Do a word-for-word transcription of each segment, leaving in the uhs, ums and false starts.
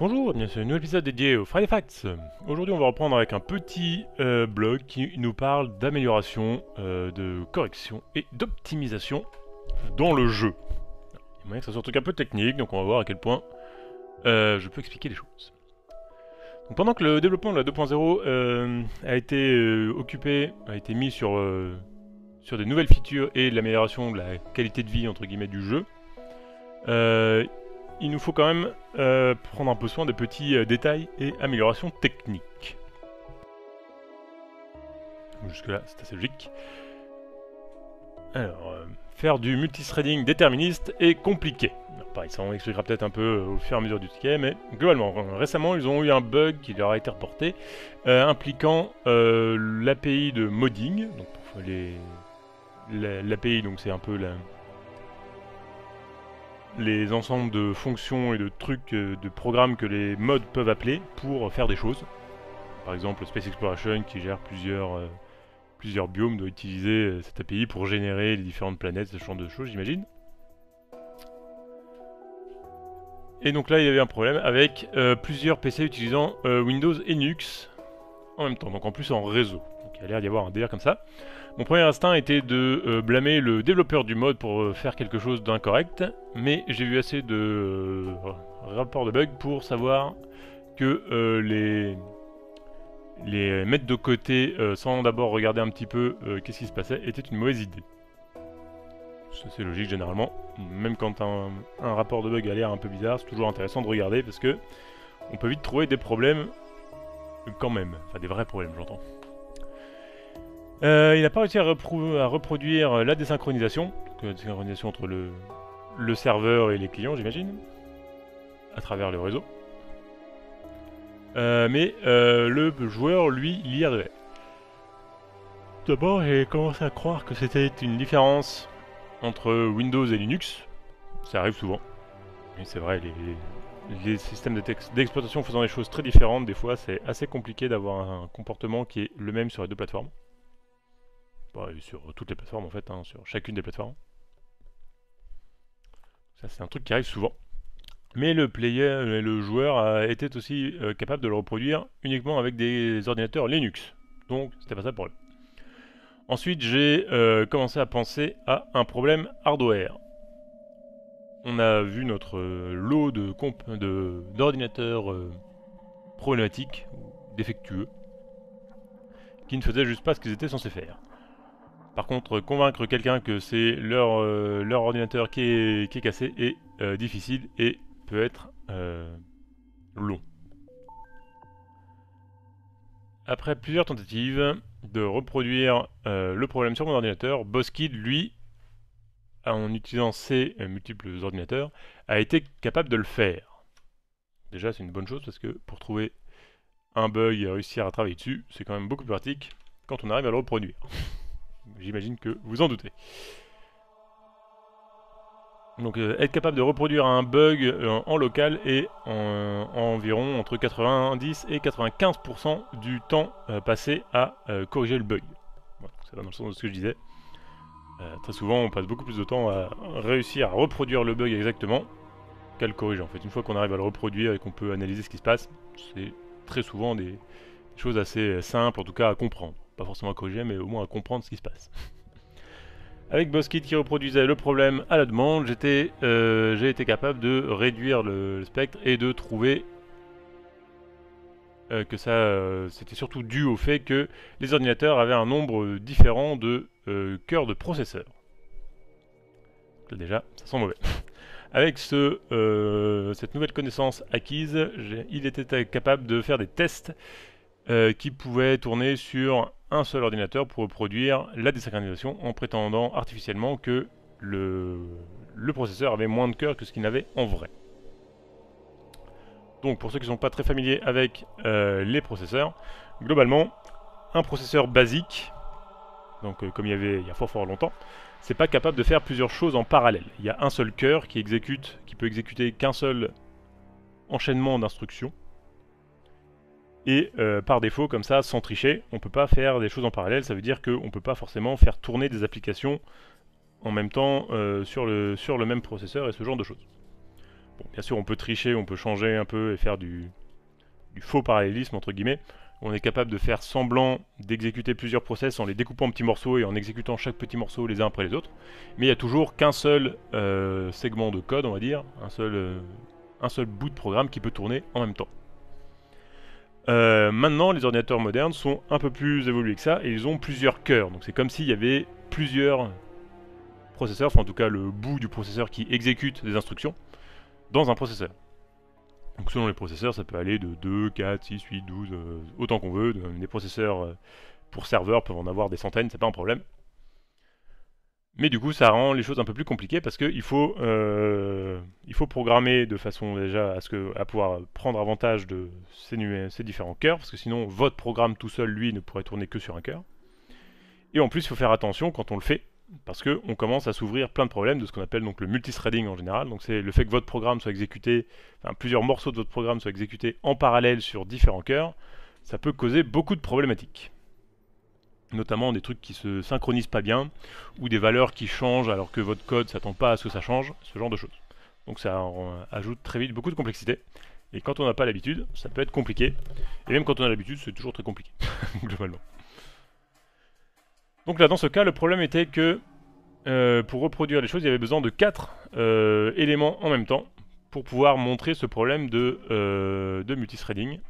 Bonjour, bienvenue sur un nouvel épisode dédié au Friday Facts. Aujourd'hui on va reprendre avec un petit euh, blog qui nous parle d'amélioration, euh, de correction et d'optimisation dans le jeu. Il y a moyen que ça soit un truc un peu technique, donc on va voir à quel point euh, je peux expliquer les choses. Donc, pendant que le développement de la deux point zéro euh, a été euh, occupé, a été mis sur, euh, sur des nouvelles features et de l'amélioration de la qualité de vie entre guillemets du jeu, euh, il nous faut quand même euh, prendre un peu soin des petits euh, détails et améliorations techniques. Jusque-là, c'est assez logique. Alors, euh, faire du multithreading déterministe est compliqué. Alors, pareil, ça on expliquera peut-être un peu euh, au fur et à mesure du ticket, mais globalement, récemment, ils ont eu un bug qui leur a été reporté, euh, impliquant euh, l'A P I de modding. Donc, pour les... l'A P I, donc c'est un peu la... les ensembles de fonctions et de trucs, de programmes que les mods peuvent appeler pour faire des choses. Par exemple, Space Exploration, qui gère plusieurs, euh, plusieurs biomes, doit utiliser cette A P I pour générer les différentes planètes, ce genre de choses, j'imagine. Et donc là, il y avait un problème avec euh, plusieurs P C utilisant euh, Windows et Linux en même temps, donc en plus en réseau. Donc il a l'air d'y avoir un délire comme ça. Mon premier instinct était de euh, blâmer le développeur du mod pour euh, faire quelque chose d'incorrect, mais j'ai vu assez de euh, rapports de bugs pour savoir que euh, les, les mettre de côté euh, sans d'abord regarder un petit peu euh, qu'est-ce qui se passait était une mauvaise idée. C'est logique généralement, même quand un, un rapport de bug a l'air un peu bizarre, c'est toujours intéressant de regarder parce que on peut vite trouver des problèmes quand même, enfin des vrais problèmes j'entends. Euh, il n'a pas réussi à, à reproduire la désynchronisation, donc la désynchronisation entre le, le serveur et les clients, j'imagine, à travers le réseau. Euh, mais euh, le joueur, lui, il y arrivait. D'abord, j'ai commencé à croire que c'était une différence entre Windows et Linux. Ça arrive souvent. Mais c'est vrai, les, les, les systèmes d'exploitation faisant des choses très différentes, des fois, c'est assez compliqué d'avoir un comportement qui est le même sur les deux plateformes. Sur toutes les plateformes en fait, hein, sur chacune des plateformes. Ça c'est un truc qui arrive souvent. Mais le player, le joueur était aussi euh, capable de le reproduire uniquement avec des ordinateurs Linux. Donc c'était pas ça le problème. Ensuite j'ai euh, commencé à penser à un problème hardware. On a vu notre euh, lot de comp de d'ordinateurs euh, problématiques, défectueux, qui ne faisaient juste pas ce qu'ils étaient censés faire. Par contre, convaincre quelqu'un que c'est leur, euh, leur ordinateur qui est, qui est cassé est euh, difficile et peut être euh, long. Après plusieurs tentatives de reproduire euh, le problème sur mon ordinateur, Boskid, lui, en utilisant ses euh, multiples ordinateurs, a été capable de le faire. Déjà, c'est une bonne chose parce que pour trouver un bug et réussir à travailler dessus, c'est quand même beaucoup plus pratique quand on arrive à le reproduire. J'imagine que vous en doutez. Donc euh, être capable de reproduire un bug euh, en local est en, euh, en environ entre quatre-vingt-dix et quatre-vingt-quinze pour cent du temps euh, passé à euh, corriger le bug. Voilà, ça va dans le sens de ce que je disais. Euh, très souvent on passe beaucoup plus de temps à réussir à reproduire le bug exactement qu'à le corriger en fait. Une fois qu'on arrive à le reproduire et qu'on peut analyser ce qui se passe, c'est très souvent des, des choses assez simples en tout cas à comprendre. Pas forcément à corriger, mais au moins à comprendre ce qui se passe. Avec Boskid qui reproduisait le problème à la demande, j'étais, euh, j'ai été capable de réduire le, le spectre et de trouver euh, que ça, euh, c'était surtout dû au fait que les ordinateurs avaient un nombre différent de euh, cœurs de processeurs. Déjà, ça sent mauvais. Avec ce, euh, cette nouvelle connaissance acquise, il était capable de faire des tests euh, qui pouvaient tourner sur un seul ordinateur pour reproduire la désynchronisation en prétendant artificiellement que le, le processeur avait moins de cœurs que ce qu'il n'avait en vrai. Donc pour ceux qui ne sont pas très familiers avec euh, les processeurs, globalement un processeur basique, donc euh, comme il y avait il y a fort fort longtemps, c'est pas capable de faire plusieurs choses en parallèle. Il y a un seul cœur qui exécute, qui peut exécuter qu'un seul enchaînement d'instructions. Et euh, par défaut, comme ça, sans tricher, on ne peut pas faire des choses en parallèle. Ça veut dire qu'on ne peut pas forcément faire tourner des applications en même temps euh, sur, le, sur le même processeur et ce genre de choses. Bon, bien sûr, on peut tricher, on peut changer un peu et faire du, du faux parallélisme, entre guillemets. On est capable de faire semblant d'exécuter plusieurs process en les découpant en petits morceaux et en exécutant chaque petit morceau les uns après les autres. Mais il n'y a toujours qu'un seul euh, segment de code, on va dire, un seul, euh, un seul bout de programme qui peut tourner en même temps. Euh, maintenant, les ordinateurs modernes sont un peu plus évolués que ça et ils ont plusieurs cœurs. Donc c'est comme s'il y avait plusieurs processeurs, enfin en tout cas le bout du processeur qui exécute des instructions dans un processeur. Donc selon les processeurs, ça peut aller de deux, quatre, six, huit, douze, euh, autant qu'on veut. Des processeurs euh, pour serveurs peuvent en avoir des centaines, c'est pas un problème. Mais du coup, ça rend les choses un peu plus compliquées parce qu'il faut, euh, il faut programmer de façon déjà à, ce que, à pouvoir prendre avantage de ces, ces différents cœurs, parce que sinon, votre programme tout seul, lui, ne pourrait tourner que sur un cœur. Et en plus, il faut faire attention quand on le fait, parce qu'on commence à s'ouvrir plein de problèmes de ce qu'on appelle donc le multithreading en général. Donc c'est le fait que votre programme soit exécuté, enfin plusieurs morceaux de votre programme soient exécutés en parallèle sur différents cœurs, ça peut causer beaucoup de problématiques. Notamment des trucs qui se synchronisent pas bien, ou des valeurs qui changent alors que votre code s'attend pas à ce que ça change, ce genre de choses. Donc ça ajoute très vite beaucoup de complexité, et quand on n'a pas l'habitude, ça peut être compliqué. Et même quand on a l'habitude, c'est toujours très compliqué, globalement. Donc là, dans ce cas, le problème était que euh, pour reproduire les choses, il y avait besoin de quatre euh, éléments en même temps pour pouvoir montrer ce problème de, euh, de multithreading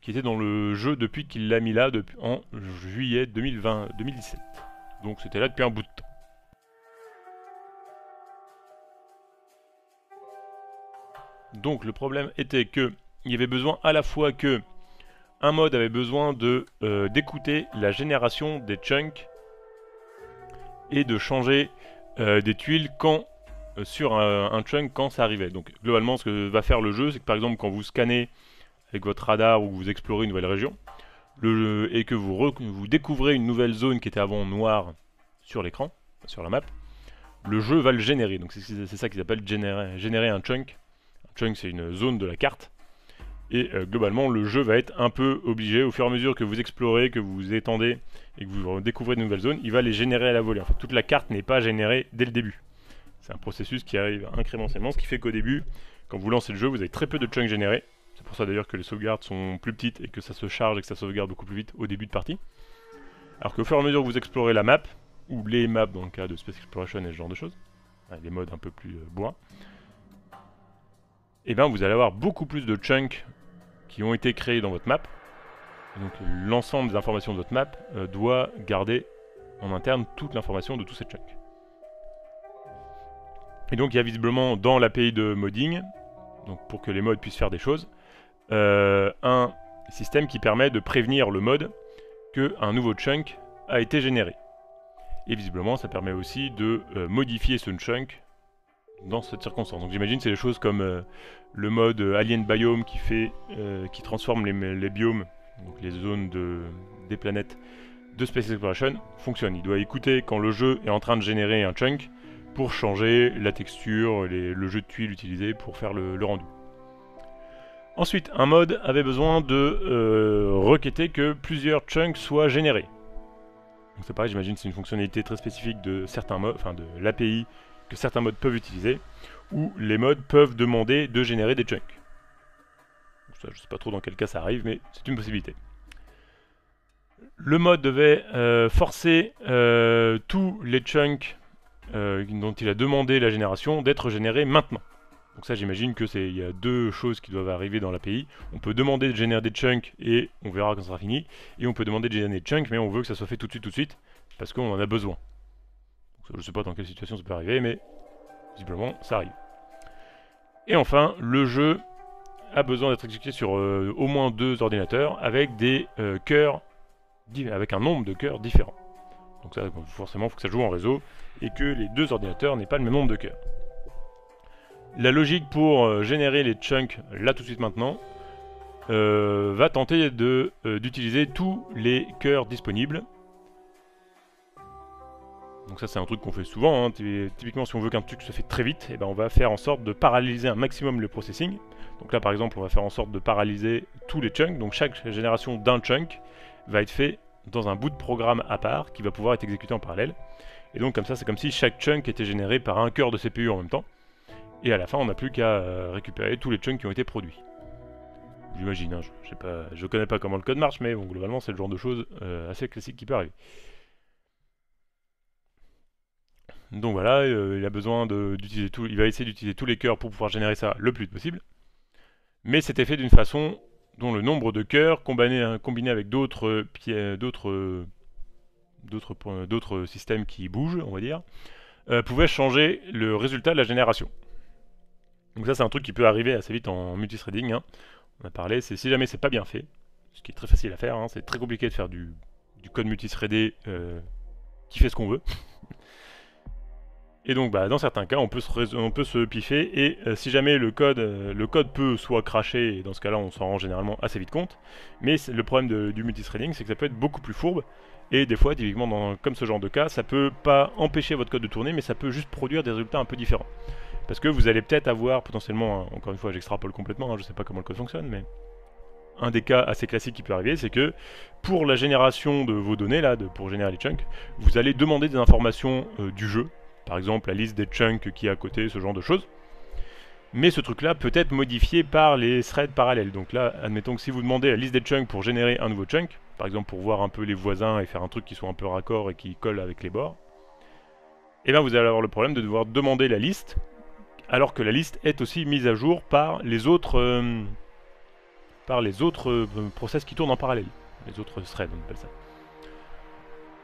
qui était dans le jeu depuis qu'il l'a mis là depuis, en juillet deux mille vingt, deux mille dix-sept. Donc c'était là depuis un bout de temps. Donc le problème était que il y avait besoin à la fois que un mode avait besoin de euh, d'écouter la génération des chunks et de changer euh, des tuiles quand euh, sur un, un chunk quand ça arrivait. Donc globalement, ce que va faire le jeu, c'est que par exemple quand vous scannez avec votre radar ou que vous explorez une nouvelle région le, et que vous, re, vous découvrez une nouvelle zone qui était avant noire sur l'écran, sur la map, le jeu va le générer. Donc c'est ça qu'ils appellent générer, générer un chunk. Un chunk, c'est une zone de la carte. Et euh, globalement, le jeu va être un peu obligé, au fur et à mesure que vous explorez, que vous étendez et que vous découvrez de nouvelles zones, il va les générer à la volée. En fait, toute la carte n'est pas générée dès le début. C'est un processus qui arrive incrémentiellement, ce qui fait qu'au début, quand vous lancez le jeu, vous avez très peu de chunks générés. C'est pour ça d'ailleurs que les sauvegardes sont plus petites et que ça se charge et que ça sauvegarde beaucoup plus vite au début de partie. Alors qu'au fur et à mesure que vous explorez la map, ou les maps dans le cas de Space Exploration et ce genre de choses, les modes un peu plus euh, bourrins, et bien vous allez avoir beaucoup plus de chunks qui ont été créés dans votre map. Et donc l'ensemble des informations de votre map euh, doit garder en interne toute l'information de tous ces chunks. Et donc il y a visiblement dans l'A P I de modding, donc pour que les mods puissent faire des choses, euh, un système qui permet de prévenir le mod qu'un nouveau chunk a été généré. Et visiblement ça permet aussi de euh, modifier ce chunk dans cette circonstance. Donc j'imagine c'est des choses comme euh, le mode euh, Alien Biome qui fait, euh, qui transforme les, les biomes, donc les zones de, des planètes de Space Exploration, fonctionne. Il doit écouter quand le jeu est en train de générer un chunk pour changer la texture, les, le jeu de tuiles utilisé pour faire le, le rendu. Ensuite, un mode avait besoin de euh, requêter que plusieurs chunks soient générés. Donc c'est pareil, j'imagine c'est une fonctionnalité très spécifique de certains modes, enfin de l'A P I que certains modes peuvent utiliser, où les modes peuvent demander de générer des chunks. Donc ça, je ne sais pas trop dans quel cas ça arrive, mais c'est une possibilité. Le mode devait euh, forcer euh, tous les chunks euh, dont il a demandé la génération d'être générés maintenant. Donc ça, j'imagine que c'est, il y a deux choses qui doivent arriver dans l'A P I. On peut demander de générer des chunks et on verra quand ça sera fini. Et on peut demander de générer des chunks, mais on veut que ça soit fait tout de suite, tout de suite, parce qu'on en a besoin. Je ne sais pas dans quelle situation ça peut arriver, mais visiblement ça arrive. Et enfin, le jeu a besoin d'être exécuté sur euh, au moins deux ordinateurs avec des euh, cœurs, avec un nombre de cœurs différents. Donc ça, forcément, il faut que ça joue en réseau et que les deux ordinateurs n'aient pas le même nombre de cœurs. La logique pour euh, générer les chunks là tout de suite maintenant euh, va tenter de euh, d'utiliser tous les cœurs disponibles. Donc ça c'est un truc qu'on fait souvent, hein. Typiquement si on veut qu'un truc se fait très vite, eh ben, on va faire en sorte de paralléliser un maximum le processing. Donc là par exemple on va faire en sorte de paralléliser tous les chunks, donc chaque génération d'un chunk va être fait dans un bout de programme à part qui va pouvoir être exécuté en parallèle. Et donc comme ça c'est comme si chaque chunk était généré par un cœur de C P U en même temps. Et à la fin, on n'a plus qu'à récupérer tous les chunks qui ont été produits. J'imagine, hein, je sais pas, je connais pas comment le code marche, mais bon, globalement, c'est le genre de choses euh, assez classique qui peut arriver. Donc voilà, euh, il a besoin d'utiliser tout, il va essayer d'utiliser tous les cœurs pour pouvoir générer ça le plus possible. Mais c'était fait d'une façon dont le nombre de cœurs combiné, combiné avec d'autres d'autres d'autres d'autres systèmes qui bougent, on va dire, euh, pouvait changer le résultat de la génération. Donc ça, c'est un truc qui peut arriver assez vite en multithreading, hein. On a parlé, c'est si jamais c'est pas bien fait, ce qui est très facile à faire, hein, c'est très compliqué de faire du, du code multithreadé euh, qui fait ce qu'on veut. Et donc bah, dans certains cas on peut se, on peut se piffer et euh, si jamais le code, euh, le code peut soit crasher, et dans ce cas là on s'en rend généralement assez vite compte, mais le problème de, du multithreading c'est que ça peut être beaucoup plus fourbe et des fois typiquement dans, comme ce genre de cas ça peut pas empêcher votre code de tourner mais ça peut juste produire des résultats un peu différents. Parce que vous allez peut-être avoir potentiellement, hein, encore une fois j'extrapole complètement, hein, je sais pas comment le code fonctionne mais... Un des cas assez classiques qui peut arriver, c'est que pour la génération de vos données, là, de, pour générer les chunks, vous allez demander des informations euh, du jeu. Par exemple, la liste des chunks qui est à côté, ce genre de choses. Mais ce truc-là peut être modifié par les threads parallèles. Donc là, admettons que si vous demandez la liste des chunks pour générer un nouveau chunk, par exemple pour voir un peu les voisins et faire un truc qui soit un peu raccord et qui colle avec les bords, et bien vous allez avoir le problème de devoir demander la liste, alors que la liste est aussi mise à jour par les autres, euh, par les autres euh, process qui tournent en parallèle. Les autres threads, on appelle ça.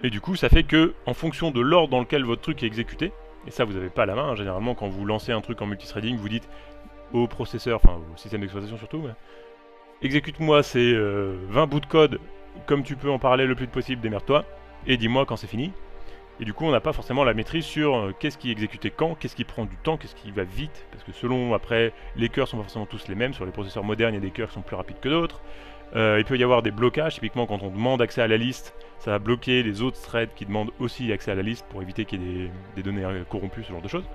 Et du coup, ça fait que, en fonction de l'ordre dans lequel votre truc est exécuté, et ça vous n'avez pas à la main, hein, généralement quand vous lancez un truc en multithreading, vous dites au processeur, enfin au système d'exploitation surtout, ouais, exécute-moi ces euh, vingt bouts de code, comme tu peux en parler le plus possible, démerde-toi, et dis-moi quand c'est fini. Et du coup, on n'a pas forcément la maîtrise sur euh, qu'est-ce qui est exécuté quand, qu'est-ce qui prend du temps, qu'est-ce qui va vite, parce que selon, après, les cœurs sont pas forcément tous les mêmes, sur les processeurs modernes, il y a des cœurs qui sont plus rapides que d'autres. Euh, il peut y avoir des blocages, typiquement quand on demande accès à la liste, ça va bloquer les autres threads qui demandent aussi accès à la liste pour éviter qu'il y ait des, des données corrompues, ce genre de choses.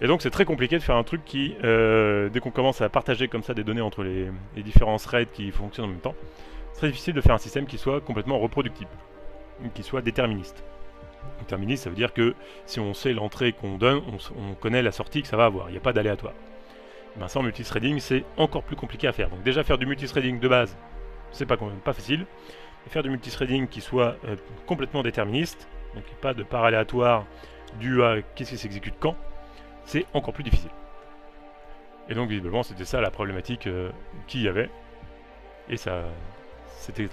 Et donc c'est très compliqué de faire un truc qui, euh, dès qu'on commence à partager comme ça des données entre les, les différents threads qui fonctionnent en même temps, c'est très difficile de faire un système qui soit complètement reproductible, qui soit déterministe. Déterministe, ça veut dire que si on sait l'entrée qu'on donne, on, on connaît la sortie que ça va avoir, il n'y a pas d'aléatoire. Ben ça en multithreading c'est encore plus compliqué à faire, donc déjà faire du multithreading de base, c'est pas, pas facile. Et faire du multithreading qui soit euh, complètement déterministe, donc pas de part aléatoire dû à qu'est-ce qui s'exécute quand, c'est encore plus difficile. Et donc visiblement c'était ça la problématique euh, qu'il y avait. Et ça, c'était,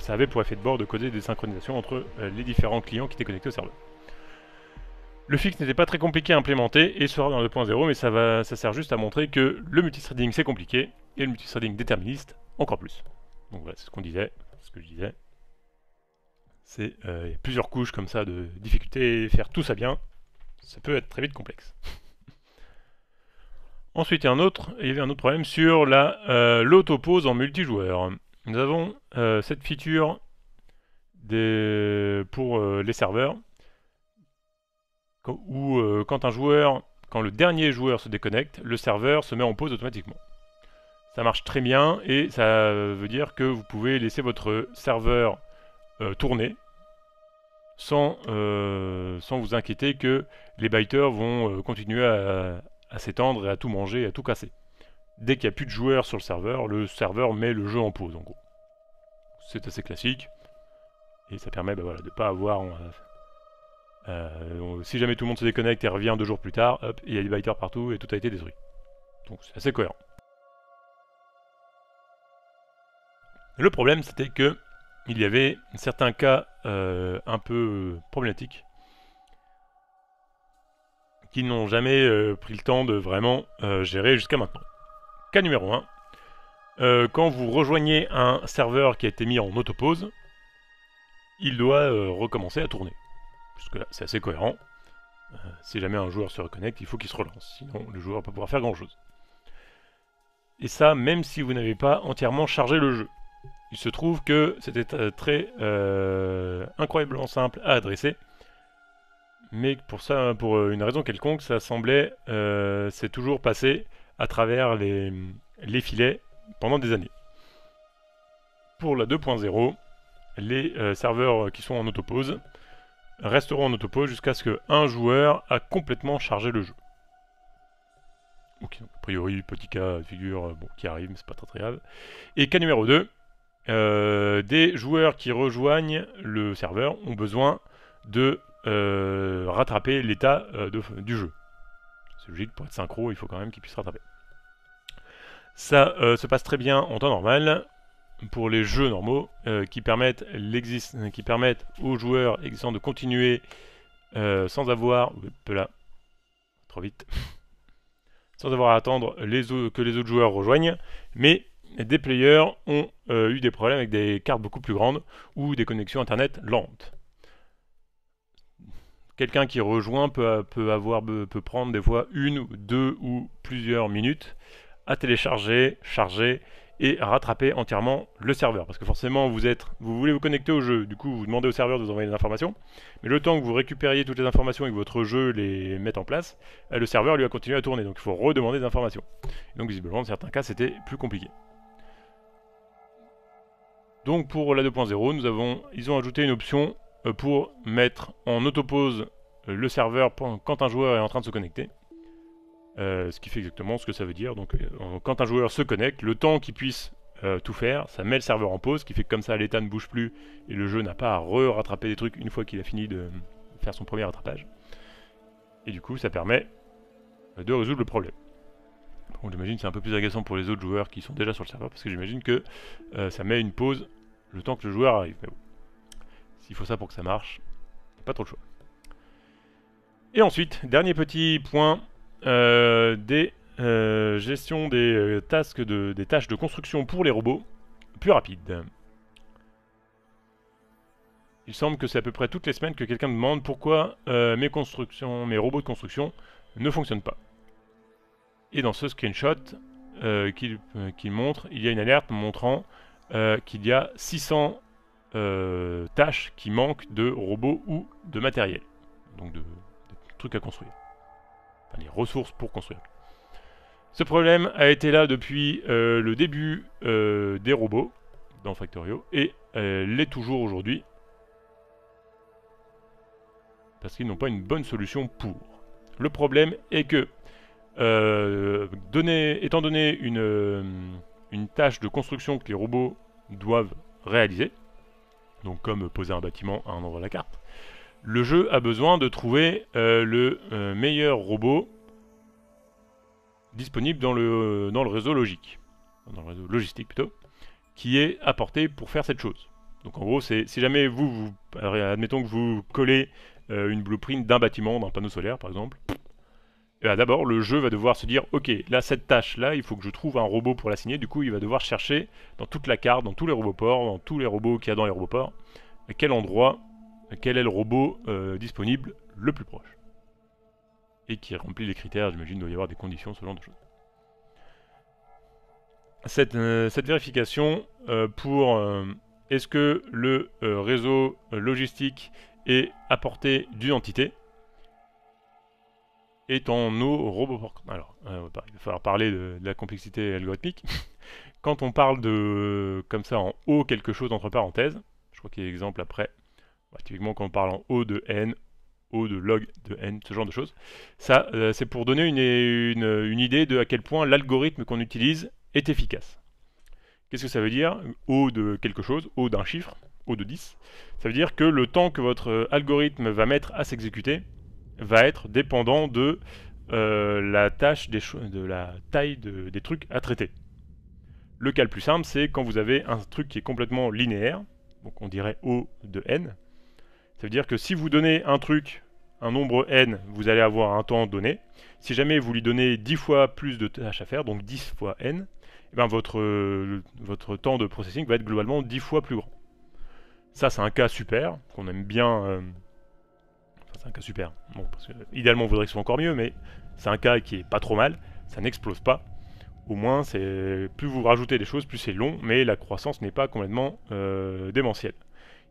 ça avait pour effet de bord de causer des synchronisations entre euh, les différents clients qui étaient connectés au serveur. Le fixe n'était pas très compliqué à implémenter et sera dans deux point zéro, mais ça, va, ça sert juste à montrer que le multithreading c'est compliqué et le multithreading déterministe encore plus. Donc voilà, c'est ce qu'on disait, ce que je disais. C'est euh, plusieurs couches comme ça de difficultés, faire tout ça bien, ça peut être très vite complexe. Ensuite, il y, a un autre, il y avait un autre problème sur l'autopause la, euh, en multijoueur. Nous avons euh, cette feature des, pour euh, les serveurs, où euh, quand un joueur, quand le dernier joueur se déconnecte, le serveur se met en pause automatiquement. Ça marche très bien et ça veut dire que vous pouvez laisser votre serveur euh, tourner sans, euh, sans vous inquiéter que les biters vont euh, continuer à, à s'étendre et à tout manger, à tout casser. Dès qu'il n'y a plus de joueurs sur le serveur, le serveur met le jeu en pause en gros. C'est assez classique et ça permet bah, voilà, de ne pas avoir... On, euh, on, si jamais tout le monde se déconnecte et revient deux jours plus tard, hop, il y a des biters partout et tout a été détruit. Donc c'est assez cohérent. Le problème, c'était que il y avait certains cas euh, un peu problématiques qui n'ont jamais euh, pris le temps de vraiment euh, gérer jusqu'à maintenant. Cas numéro un, euh, quand vous rejoignez un serveur qui a été mis en autopause, il doit euh, recommencer à tourner. Jusque là, c'est assez cohérent. Euh, si jamais un joueur se reconnecte, il faut qu'il se relance, sinon le joueur ne va pas pouvoir faire grand-chose. Et ça, même si vous n'avez pas entièrement chargé le jeu. Il se trouve que c'était très euh, incroyablement simple à adresser, mais pour ça, pour une raison quelconque, ça semblait, euh, c'est toujours passé à travers les, les filets pendant des années. Pour la deux point zéro, les euh, serveurs qui sont en autopause resteront en autopause jusqu'à ce qu'un joueur a complètement chargé le jeu. Donc, a priori, petit cas de figure bon, qui arrive, mais c'est pas très très grave. Et cas numéro deux, euh, des joueurs qui rejoignent le serveur ont besoin de euh, rattraper l'état euh, du jeu. C'est logique, pour être synchro, il faut quand même qu'ils puissent rattraper. Ça euh, se passe très bien en temps normal pour les jeux normaux euh, qui, permettent qui permettent aux joueurs existants de continuer euh, sans avoir... Là, trop vite. Sans avoir à attendre les autres, que les autres joueurs rejoignent, mais des players ont euh, eu des problèmes avec des cartes beaucoup plus grandes ou des connexions internet lentes. Quelqu'un qui rejoint peut, peut, avoir, peut prendre des fois une, deux ou plusieurs minutes à télécharger, charger et à rattraper entièrement le serveur. Parce que forcément, vous, êtes, vous voulez vous connecter au jeu, du coup vous demandez au serveur de vous envoyer des informations, mais le temps que vous récupériez toutes les informations et que votre jeu les mette en place, le serveur lui a continué à tourner, donc il faut redemander des informations. Donc visiblement, dans certains cas, c'était plus compliqué. Donc pour la deux point zéro, nous avons, ils ont ajouté une option pour mettre en autopause le serveur quand un joueur est en train de se connecter. Euh, ce qui fait exactement ce que ça veut dire. Donc, euh, quand un joueur se connecte, le temps qu'il puisse euh, tout faire, ça met le serveur en pause, ce qui fait que comme ça l'état ne bouge plus et le jeu n'a pas à re-rattraper des trucs une fois qu'il a fini de faire son premier rattrapage. Et du coup, ça permet de résoudre le problème. Bon, j'imagine que c'est un peu plus agaçant pour les autres joueurs qui sont déjà sur le serveur, parce que j'imagine que euh, ça met une pause le temps que le joueur arrive. Mais bon, s'il faut ça pour que ça marche, pas trop le choix. Et ensuite, dernier petit point. Euh, des euh, gestion des, euh, tasks de, des tâches de construction pour les robots plus rapides. Il semble que c'est à peu près toutes les semaines que quelqu'un me demande pourquoi euh, mes, constructions, mes robots de construction ne fonctionnent pas. Et dans ce screenshot euh, qu'il euh, qu'il montre, il y a une alerte montrant euh, qu'il y a six cents euh, tâches qui manquent de robots ou de matériel, donc de, de trucs à construire. Enfin, les ressources pour construire. Ce problème a été là depuis euh, le début euh, des robots dans Factorio et euh, l'est toujours aujourd'hui parce qu'ils n'ont pas une bonne solution pour. Le problème est que euh, donné, étant donné une, euh, une tâche de construction que les robots doivent réaliser, donc comme poser un bâtiment à un endroit de la carte, le jeu a besoin de trouver euh, le euh, meilleur robot disponible dans le, euh, dans le réseau logique, dans le réseau logistique plutôt, qui est apporté pour faire cette chose. Donc en gros, c'est si jamais vous, vous, admettons que vous collez euh, une blueprint d'un bâtiment, d'un panneau solaire par exemple, d'abord le jeu va devoir se dire, ok, là cette tâche là, il faut que je trouve un robot pour l'assigner, du coup il va devoir chercher dans toute la carte, dans tous les roboports, dans tous les robots qu'il y a dans les roboports, à quel endroit... quel est le robot euh, disponible le plus proche et qui remplit les critères, j'imagine, doit y avoir des conditions, ce genre de choses. Cette, euh, cette vérification euh, pour euh, est-ce que le euh, réseau logistique est à portée d'une entité est en nos robots. Alors, euh, il va falloir parler de, de la complexité algorithmique. Quand on parle de, euh, comme ça, en haut quelque chose entre parenthèses, je crois qu'il y a exemple après. Bah, typiquement quand on parle en O de N, O de log de N, ce genre de choses, ça euh, c'est pour donner une, une, une idée de à quel point l'algorithme qu'on utilise est efficace. Qu'est-ce que ça veut dire O de quelque chose, O d'un chiffre, O de dix, ça veut dire que le temps que votre algorithme va mettre à s'exécuter va être dépendant de euh, la tâche des de la taille de, des trucs à traiter. Le cas le plus simple, c'est quand vous avez un truc qui est complètement linéaire, donc on dirait O de N. Ça veut dire que si vous donnez un truc, un nombre n, vous allez avoir un temps donné. Si jamais vous lui donnez dix fois plus de tâches à faire, donc dix fois n, et bien votre, euh, votre temps de processing va être globalement dix fois plus grand. Ça, c'est un cas super, qu'on aime bien... Euh... Enfin, c'est un cas super, bon, parce que, euh, idéalement on voudrait que ce soit encore mieux, mais c'est un cas qui est pas trop mal, ça n'explose pas. Au moins, plus vous rajoutez des choses, plus c'est long, mais la croissance n'est pas complètement euh, démentielle.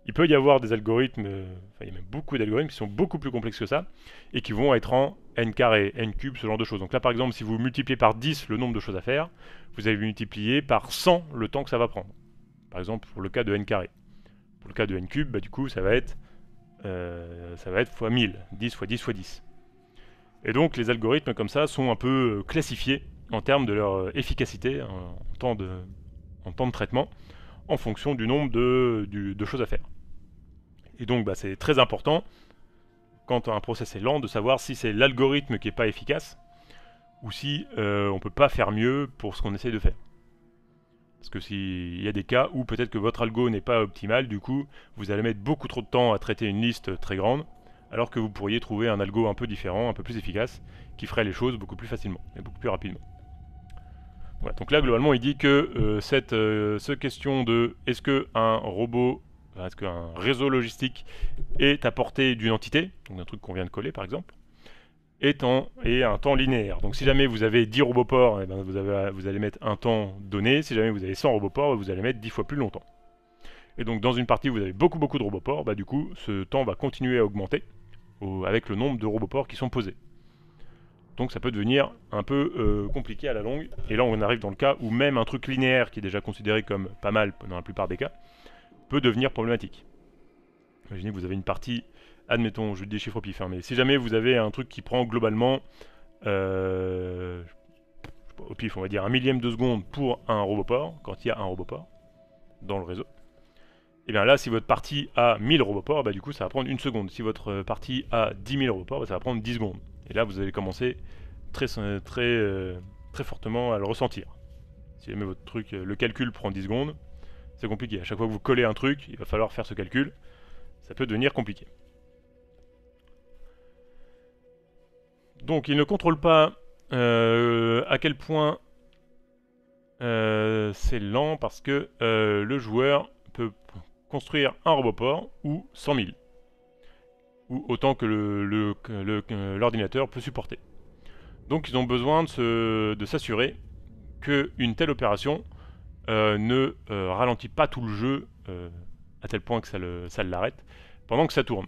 Il peut y avoir des algorithmes, euh, enfin, il y a même beaucoup d'algorithmes qui sont beaucoup plus complexes que ça, et qui vont être en n carré, n cube, ce genre de choses. Donc là par exemple, si vous multipliez par dix le nombre de choses à faire, vous allez multiplier par cent le temps que ça va prendre. Par exemple pour le cas de n carré. Pour le cas de n cube, bah, du coup ça va être, euh, ça va être fois mille, dix fois dix fois dix. Et donc les algorithmes comme ça sont un peu classifiés en termes de leur efficacité en temps de, en temps de traitement en fonction du nombre de, du, de choses à faire. Et donc bah, c'est très important quand un process est lent de savoir si c'est l'algorithme qui n'est pas efficace ou si euh, on ne peut pas faire mieux pour ce qu'on essaie de faire. Parce que s'il y a des cas où peut-être que votre algo n'est pas optimal, du coup vous allez mettre beaucoup trop de temps à traiter une liste très grande, alors que vous pourriez trouver un algo un peu différent, un peu plus efficace, qui ferait les choses beaucoup plus facilement et beaucoup plus rapidement. Voilà, donc là globalement il dit que euh, cette euh, ce question de est-ce qu'un robot, est-ce qu'un réseau logistique est à portée d'une entité, donc d'un truc qu'on vient de coller par exemple, est en, et un temps linéaire. Donc si jamais vous avez dix roboports, eh ben, vous, avez, vous allez mettre un temps donné, si jamais vous avez cent roboports, vous allez mettre dix fois plus longtemps. Et donc dans une partie où vous avez beaucoup beaucoup de roboports, bah, du coup ce temps va continuer à augmenter au, avec le nombre de roboports qui sont posés. Donc ça peut devenir un peu euh, compliqué à la longue, et là on arrive dans le cas où même un truc linéaire qui est déjà considéré comme pas mal dans la plupart des cas, peut devenir problématique. Imaginez que vous avez une partie, admettons, je dis des chiffres au pif, hein, mais si jamais vous avez un truc qui prend globalement, euh, au pif, on va dire un millième de seconde pour un roboport, quand il y a un roboport dans le réseau, et bien là, si votre partie a mille roboports, bah, du coup, ça va prendre une seconde. Si votre partie a dix mille roboports, bah, ça va prendre dix secondes. Et là, vous allez commencer très, très, euh, très fortement à le ressentir. Si jamais votre truc, le calcul prend dix secondes, c'est compliqué. À chaque fois que vous collez un truc, il va falloir faire ce calcul. Ça peut devenir compliqué. Donc il ne contrôle pas euh, à quel point euh, c'est lent parce que euh, le joueur peut construire un roboport ou cent mille. Ou autant que l'ordinateur peut supporter. Donc ils ont besoin de s'assurer qu'une telle opération euh, ne euh, ralentit pas tout le jeu euh, à tel point que ça le, ça l'arrête pendant que ça tourne.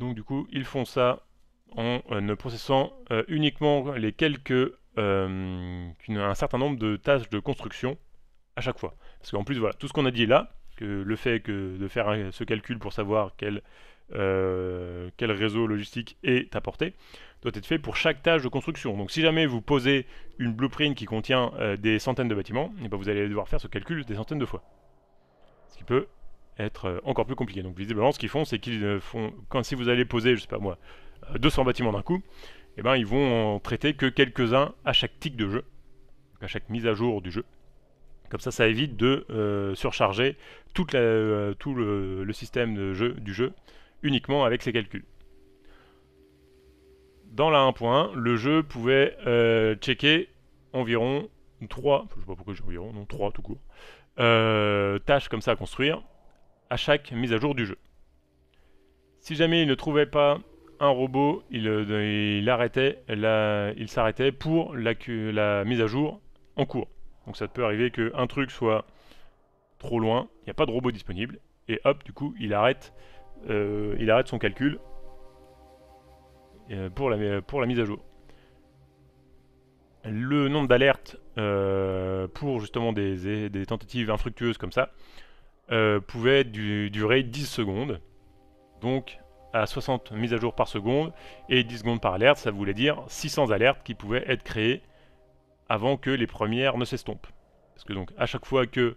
Donc du coup, ils font ça en euh, ne processant euh, uniquement les quelques, euh, un certain nombre de tâches de construction à chaque fois. Parce qu'en plus, voilà, tout ce qu'on a dit là, que le fait que de faire un, ce calcul pour savoir quel, euh, quel réseau logistique est apporté, doit être fait pour chaque tâche de construction. Donc si jamais vous posez une blueprint qui contient euh, des centaines de bâtiments, et ben vous allez devoir faire ce calcul des centaines de fois. Ce qui peut être encore plus compliqué. Donc visiblement ce qu'ils font, c'est qu'ils font, quand si vous allez poser, je sais pas moi, deux cents bâtiments d'un coup, et eh ben ils vont en traiter que quelques-uns à chaque tic de jeu, à chaque mise à jour du jeu. Comme ça, ça évite de euh, surcharger toute la, euh, tout le, le système de jeu, du jeu uniquement avec ces calculs. Dans la un point un, le jeu pouvait euh, checker environ trois, je sais pas pourquoi j'ai environ, non trois tout court, euh, tâches comme ça à construire à chaque mise à jour du jeu. Si jamais il ne trouvait pas un robot, il, il arrêtait, la, il s'arrêtait pour la, la mise à jour en cours. Donc ça peut arriver qu'un truc soit trop loin, il n'y a pas de robot disponible, et hop, du coup, il arrête, euh, il arrête son calcul pour la, pour la mise à jour. Le nombre d'alertes euh, pour justement des, des tentatives infructueuses comme ça, Euh, pouvait du, durer dix secondes, donc à soixante mises à jour par seconde, et dix secondes par alerte, ça voulait dire six cents alertes qui pouvaient être créées avant que les premières ne s'estompent. Parce que donc à chaque fois que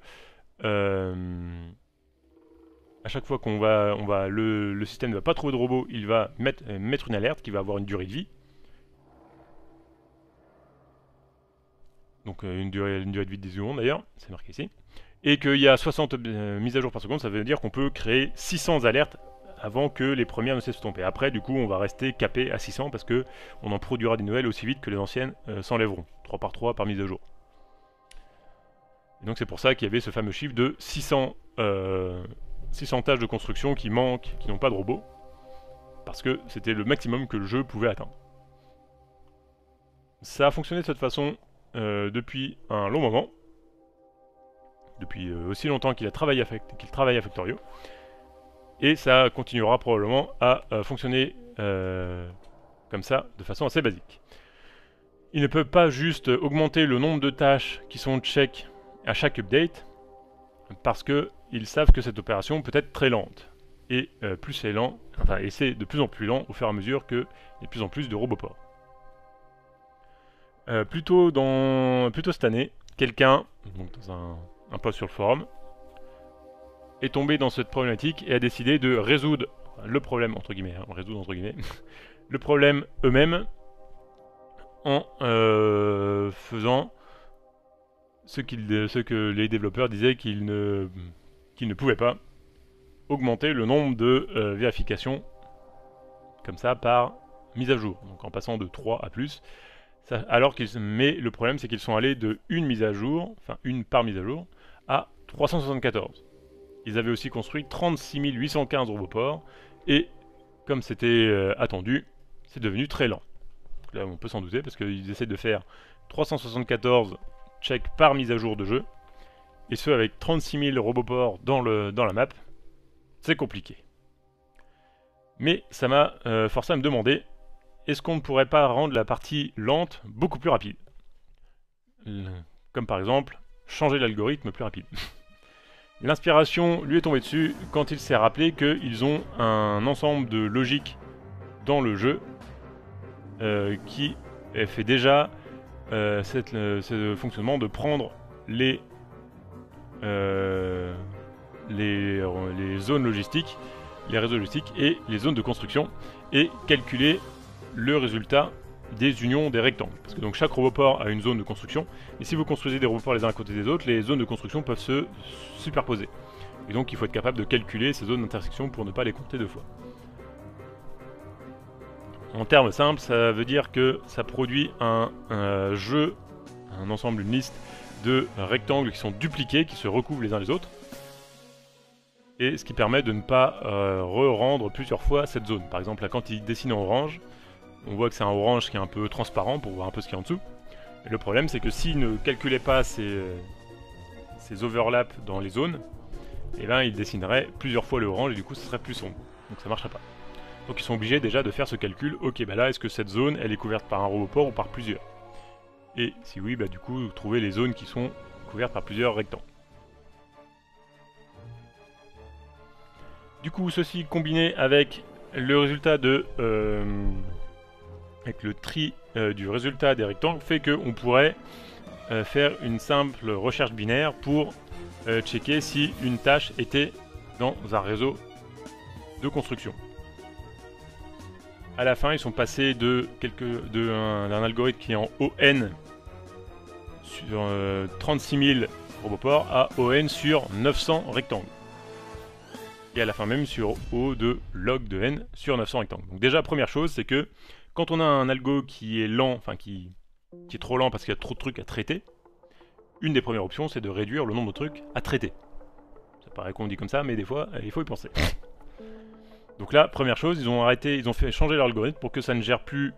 euh, à chaque fois qu'on va, on va le, le système ne va pas trouver de robot, il va mettre, euh, mettre une alerte qui va avoir une durée de vie. Donc euh, une, durée, une durée de vie de dix secondes d'ailleurs, c'est marqué ici. Et qu'il y a soixante euh, mises à jour par seconde, ça veut dire qu'on peut créer six cents alertes avant que les premières ne s'estompent. Et après, du coup, on va rester capé à six cents parce qu'on en produira des nouvelles aussi vite que les anciennes euh, s'enlèveront. trois par trois par mise à jour. Et donc c'est pour ça qu'il y avait ce fameux chiffre de six cents, euh, six cents tâches de construction qui manquent, qui n'ont pas de robot. Parce que c'était le maximum que le jeu pouvait atteindre. Ça a fonctionné de cette façon euh, depuis un long moment. Depuis aussi longtemps qu'il travaille à Factorio, et ça continuera probablement à euh, fonctionner euh, comme ça, de façon assez basique. Il ne peut pas juste augmenter le nombre de tâches qui sont check à chaque update, parce qu'ils savent que cette opération peut être très lente. et euh, plus c'est lent, enfin et c'est de plus en plus lent au fur et à mesure qu'il y a de plus en plus de roboports. Euh, plus tôt dans, plus tôt cette année, quelqu'un, donc dans un, un post sur le forum, est tombé dans cette problématique et a décidé de résoudre le problème entre guillemets, hein, résoudre entre guillemets, le problème eux-mêmes en euh, faisant ce, qu'il, ce que les développeurs disaient qu'ils ne, qu'ils ne pouvaient pas, augmenter le nombre de euh, vérifications comme ça par mise à jour, donc en passant de trois à plus. Ça, alors qu'ils, mais le problème c'est qu'ils sont allés de une mise à jour, enfin une par mise à jour, à trois cent soixante-quatorze. Ils avaient aussi construit trente-six mille huit cent quinze roboports, et comme c'était euh, attendu, c'est devenu très lent. Donc là on peut s'en douter, parce qu'ils essaient de faire trois cent soixante-quatorze checks par mise à jour de jeu, et ce avec trente-six mille roboports dans, le, dans la map, c'est compliqué. Mais ça m'a euh, forcé à me demander, est-ce qu'on ne pourrait pas rendre la partie lente beaucoup plus rapide? Comme par exemple, changer l'algorithme plus rapide. L'inspiration lui est tombée dessus quand il s'est rappelé qu'ils ont un ensemble de logique dans le jeu euh, qui fait déjà euh, cette, euh, ce fonctionnement de prendre les, euh, les, les zones logistiques, les réseaux logistiques et les zones de construction et calculer le résultat des unions des rectangles. Parce que donc chaque roboport a une zone de construction, et si vous construisez des roboports les uns à côté des autres, les zones de construction peuvent se superposer. Et donc il faut être capable de calculer ces zones d'intersection pour ne pas les compter deux fois. En termes simples, ça veut dire que ça produit un, un jeu, un ensemble, une liste de rectangles qui sont dupliqués, qui se recouvrent les uns les autres, et ce qui permet de ne pas euh, re-rendre plusieurs fois cette zone. Par exemple, là, quand il dessine en orange, on voit que c'est un orange qui est un peu transparent pour voir un peu ce qu'il y a en dessous. Et le problème, c'est que s'il ne calculait pas ces, ces overlaps dans les zones, et eh ben, il dessinerait plusieurs fois le orange et du coup, ce serait plus sombre. Donc ça ne marcherait pas. Donc ils sont obligés déjà de faire ce calcul. Ok, bah là, est-ce que cette zone, elle est couverte par un roboport ou par plusieurs? Et si oui, bah du coup, trouver les zones qui sont couvertes par plusieurs rectangles. Du coup, ceci combiné avec le résultat de... Euh, avec le tri euh, du résultat des rectangles fait qu'on pourrait euh, faire une simple recherche binaire pour euh, checker si une tâche était dans un réseau de construction. À la fin, ils sont passés de quelques, de un, d'un algorithme qui est en O N sur euh, trente-six mille roboports à O N sur neuf cents rectangles. Et à la fin même sur O de log de N sur neuf cents rectangles. Donc déjà, première chose, c'est que quand on a un algo qui est lent, enfin qui, qui est trop lent parce qu'il y a trop de trucs à traiter, une des premières options c'est de réduire le nombre de trucs à traiter. Ça paraît qu'on dit comme ça, mais des fois il faut y penser. Donc là, première chose, ils ont arrêté, ils ont fait changer leur algorithme pour que ça ne gère plus,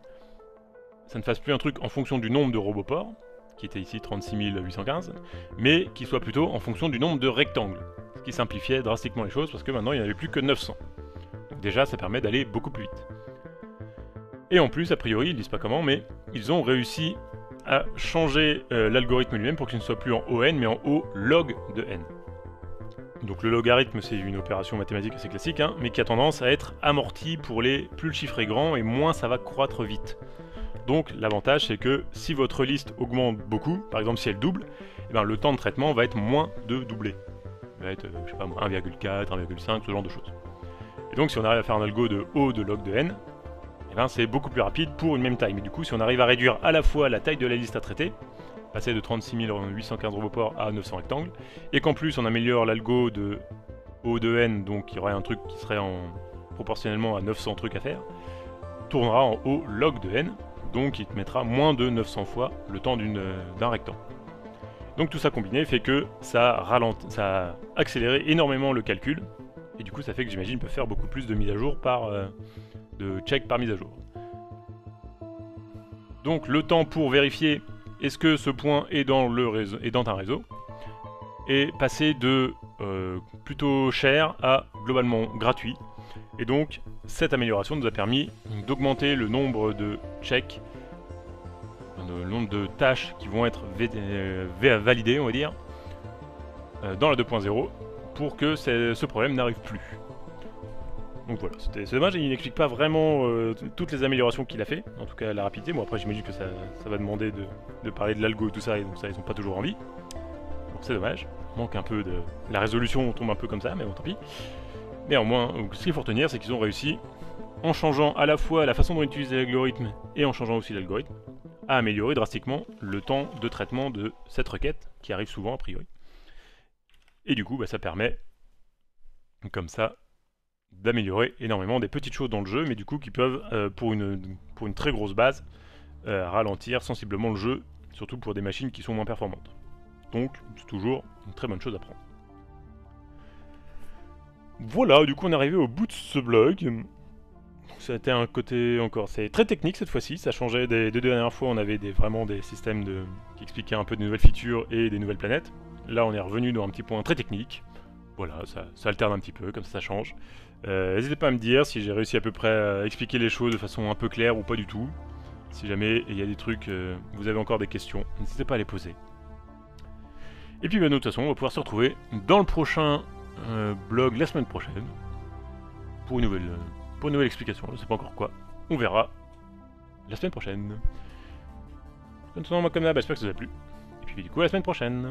ça ne fasse plus un truc en fonction du nombre de roboports, qui était ici trente-six mille huit cent quinze, mais qui soit plutôt en fonction du nombre de rectangles, ce qui simplifiait drastiquement les choses parce que maintenant il n'y avait plus que neuf cents. Donc déjà, ça permet d'aller beaucoup plus vite. Et en plus, a priori, ils disent pas comment, mais ils ont réussi à changer euh, l'algorithme lui-même pour qu'il ne soit plus en O N, mais en O log de N. Donc le logarithme, c'est une opération mathématique assez classique, hein, mais qui a tendance à être amortie pour les... Plus le chiffre est grand, et moins ça va croître vite. Donc l'avantage, c'est que si votre liste augmente beaucoup, par exemple si elle double, eh ben, le temps de traitement va être moins de doublé. Il va être, euh, je sais pas moi, un virgule quatre, un virgule cinq, ce genre de choses. Et donc si on arrive à faire un algo de O de log de N, eh ben, c'est beaucoup plus rapide pour une même taille. Mais du coup, si on arrive à réduire à la fois la taille de la liste à traiter, passer de trente-six mille huit cent quinze roboports à neuf cents rectangles, et qu'en plus on améliore l'algo de O de N, donc il y aurait un truc qui serait en... proportionnellement à neuf cents trucs à faire, tournera en O log de N, donc il te mettra moins de neuf cents fois le temps d'un rectangle. Donc tout ça combiné fait que ça, ralent... ça a accéléré énormément le calcul, et du coup ça fait que j'imagine peut faire beaucoup plus de mises à jour par... Euh... de check par mise à jour. Donc le temps pour vérifier est-ce que ce point est dans, le réseau, est dans un réseau est passé de euh, plutôt cher à globalement gratuit. Et donc cette amélioration nous a permis d'augmenter le nombre de checks, le nombre de tâches qui vont être validées, on va dire, dans la deux point zéro pour que ce problème n'arrive plus. Donc voilà, c'est dommage, il n'explique pas vraiment euh, toutes les améliorations qu'il a fait, en tout cas la rapidité. Bon, après j'imagine que ça, ça va demander de, de parler de l'algo et tout ça, et donc ça ils n'ont pas toujours envie. Bon, c'est dommage, manque un peu de... La résolution tombe un peu comme ça, mais bon, tant pis. Néanmoins, ce qu'il faut retenir, c'est qu'ils ont réussi, en changeant à la fois la façon dont ils utilisent l'algorithme et en changeant aussi l'algorithme, à améliorer drastiquement le temps de traitement de cette requête, qui arrive souvent a priori. Et du coup, bah, ça permet, comme ça, d'améliorer énormément des petites choses dans le jeu, mais du coup qui peuvent, euh, pour, une, pour une très grosse base, euh, ralentir sensiblement le jeu, surtout pour des machines qui sont moins performantes. Donc, c'est toujours une très bonne chose à prendre. Voilà, du coup on est arrivé au bout de ce blog. Ça a été un côté encore, c'est très technique cette fois-ci, ça changeait des deux dernières fois, on avait des, vraiment des systèmes de, qui expliquaient un peu de nouvelles features et des nouvelles planètes. Là on est revenu dans un petit point très technique, voilà, ça, ça alterne un petit peu, comme ça ça change. Euh, N'hésitez pas à me dire si j'ai réussi à peu près à expliquer les choses de façon un peu claire ou pas du tout. Si jamais il y a des trucs, euh, vous avez encore des questions, n'hésitez pas à les poser. Et puis ben, de toute façon, on va pouvoir se retrouver dans le prochain euh, blog la semaine prochaine pour une nouvelle... Euh, pour une nouvelle explication, je sais pas encore quoi, on verra la semaine prochaine. Maintenant, moi comme là, bah, j'espère que ça vous a plu, et puis du coup à la semaine prochaine.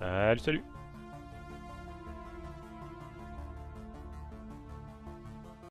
Salut, salut.